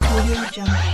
Audio jungle.